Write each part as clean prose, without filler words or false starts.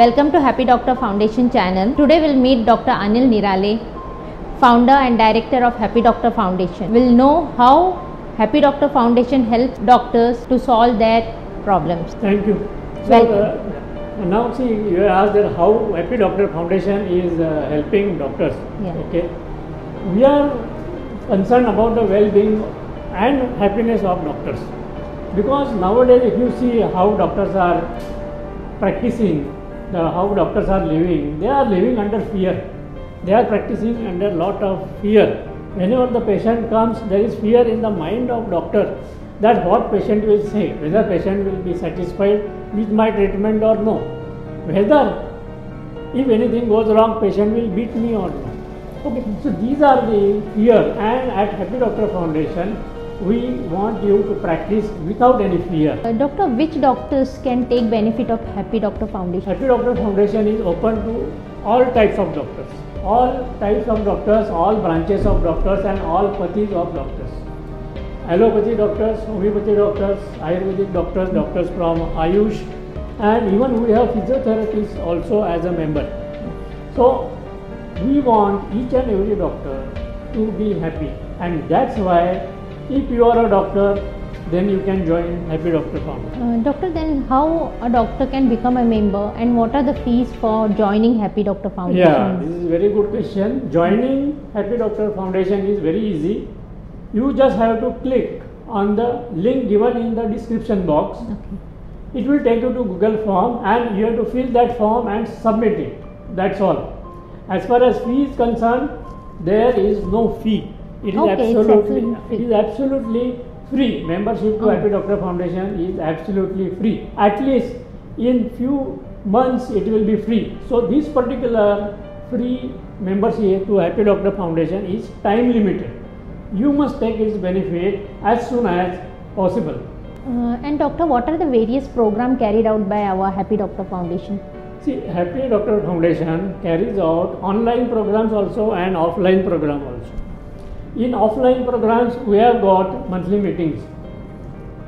Welcome to Happy Doctor Foundation channel. Today we'll meet Dr. Anil Nirale, founder and director of Happy Doctor Foundation. We'll know how Happy Doctor Foundation helps doctors to solve their problems. Thank you. Welcome. Now see, you asked that how Happy Doctor Foundation is helping doctors. Yeah. Okay, we are concerned about the well-being and happiness of doctors, because nowadays if you see how doctors are practicing, how doctors are living, they are living under fear. They are practicing under lot of fear. Whenever the patient comes, there is fear in the mind of doctor that what patient will say, whether patient will be satisfied with my treatment or no, whether if anything goes wrong, patient will beat me or not. Okay, so these are the fear, and at Happy Doctor Foundation, we want you to practice without any fear. Doctor, which doctors can take benefit of Happy Doctor Foundation? Happy Doctor Foundation is open to all types of doctors, all branches of doctors and all pathies of doctors. Allopathy doctors, homeopathy doctors, Ayurvedic doctors, doctors from Ayush, and even we have physiotherapists also as a member. So we want each and every doctor to be happy, and that's why if you are a doctor, then you can join Happy Doctor Foundation. Doctor, then how a doctor can become a member, and what are the fees for joining Happy Doctor Foundation? Yeah, this is a very good question. Joining Happy Doctor Foundation is very easy. You just have to click on the link given in the description box. Okay. It will take you to Google form, and you have to fill that form and submit it. That's all. As far as fee is concerned, there is no fee. It is absolutely free. Membership to Happy Doctor Foundation is absolutely free. At least in few months it will be free. So this particular free membership to Happy Doctor Foundation is time limited. You must take its benefit as soon as possible. And doctor, what are the various programs carried out by our Happy Doctor Foundation? See, Happy Doctor Foundation carries out online programs also and offline program also. In offline programs, we have got monthly meetings.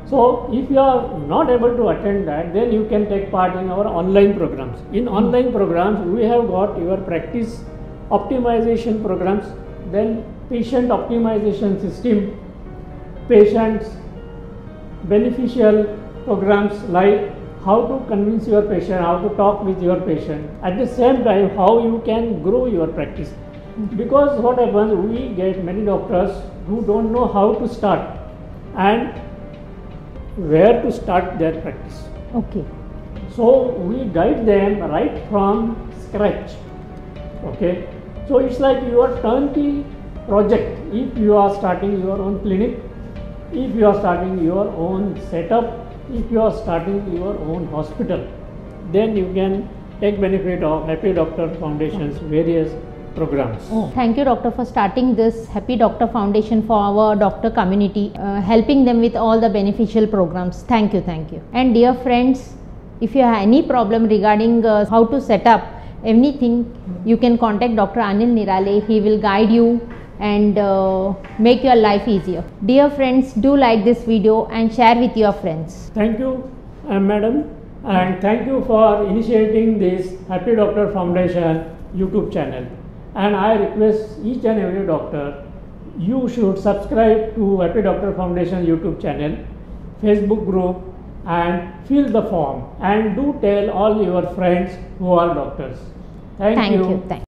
So if you are not able to attend that, then you can take part in our online programs. In online programs, we have got your practice optimization programs, then patient optimization system, patients beneficial programs like how to convince your patient, how to talk with your patient, at the same time how you can grow your practice. Because what happens, we get many doctors who don't know how to start and where to start their practice. Okay. So we guide them right from scratch. Okay. So it's like your turnkey project. If you are starting your own clinic, if you are starting your own setup, if you are starting your own hospital, then you can take benefit of Happy Doctor Foundation's various programs. Oh, thank you, doctor, for starting this Happy Doctor Foundation for our doctor community, helping them with all the beneficial programs. Thank you, thank you. And dear friends, if you have any problem regarding how to set up anything, you can contact Dr. Anil Nirale. He will guide you and make your life easier. Dear friends, do like this video and share with your friends. Thank you, madam, and thank you for initiating this Happy Doctor Foundation YouTube channel. And I request each and every doctor, you should subscribe to Happy Doctor Foundation YouTube channel, Facebook group, and fill the form, and do tell all your friends who are doctors. Thank you. Thank you.